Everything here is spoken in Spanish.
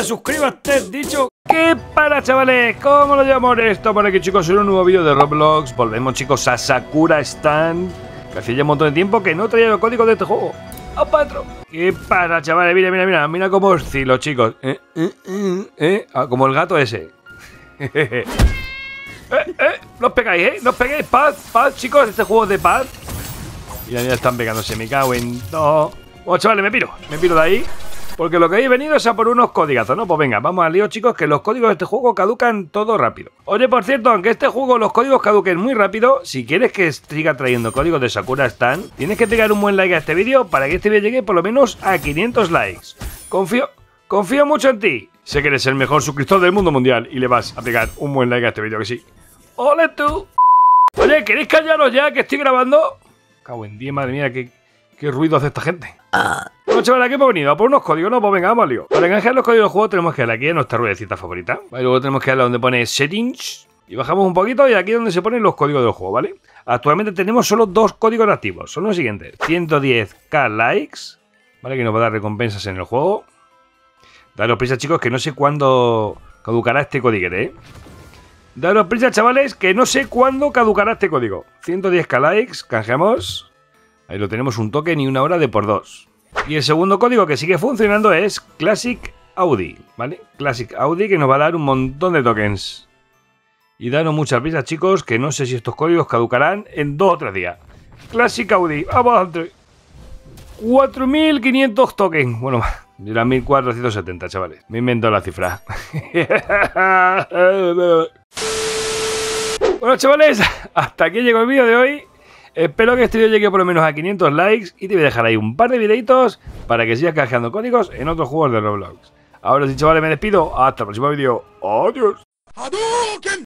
de suscríbete, dicho que para, chavales. ¿Cómo lo llamamos esto? Por aquí, chicos, en un nuevo vídeo de Roblox. Volvemos, chicos, a Sakura Stand. Que hacía ya un montón de tiempo que no traía los códigos de este juego. ¡A patro! ¿Qué para, chavales? Mira, mira, mira. Mira cómo oscilo, chicos. Como el gato ese. No os pegáis, no os pegáis. Paz, paz, chicos. Este juego es de paz. Mira, ya están pegándose. Me cago en todo. Bueno, chavales, me piro. Me piro de ahí. Porque lo que habéis venido es a por unos códigazos, ¿no? Pues venga, vamos al lío, chicos, que los códigos de este juego caducan todo rápido. Oye, por cierto, aunque este juego los códigos caduquen muy rápido, si quieres que siga trayendo códigos de Sakura Stand, tienes que pegar un buen like a este vídeo para que este vídeo llegue por lo menos a 500 likes. Confío mucho en ti. Sé que eres el mejor suscriptor del mundo mundial y le vas a pegar un buen like a este vídeo, que sí. ¡Ole tú! Oye, ¿queréis callaros ya que estoy grabando? Cago en 10, madre mía, qué ruido hace esta gente. Bueno, chavales, aquí hemos venido a por unos códigos, ¿no? Pues venga, vamos al lío. Para enganchar los códigos del juego tenemos que darle aquí a nuestra ruedecita favorita. Vale, luego tenemos que darle donde pone Settings. Y bajamos un poquito y aquí es donde se ponen los códigos del juego, ¿vale? Actualmente tenemos solo dos códigos activos. Son los siguientes. 110k likes, ¿vale? Que nos va a dar recompensas en el juego. Daros prisa, chicos, que no sé cuándo caducará este codiguete, ¿eh? Daros prisa, chavales, que no sé cuándo caducará este código. 110k likes, canjeamos. Ahí lo tenemos, un token y una hora de por dos. Y el segundo código que sigue funcionando es ClassicAuddy, ¿vale? ClassicAuddy, que nos va a dar un montón de tokens. Y danos muchas prisas, chicos, que no sé si estos códigos caducarán en 2 o 3 días. ClassicAuddy, vamos, 4.500 tokens. Bueno, eran 1.470, chavales. Me invento la cifra. Bueno, chavales, hasta aquí llegó el vídeo de hoy. Espero que este vídeo llegue por lo menos a 500 likes y te voy a dejar ahí un par de videitos para que sigas canjeando códigos en otros juegos de Roblox. Ahora sí, chavales, me despido. Hasta el próximo vídeo. Adiós.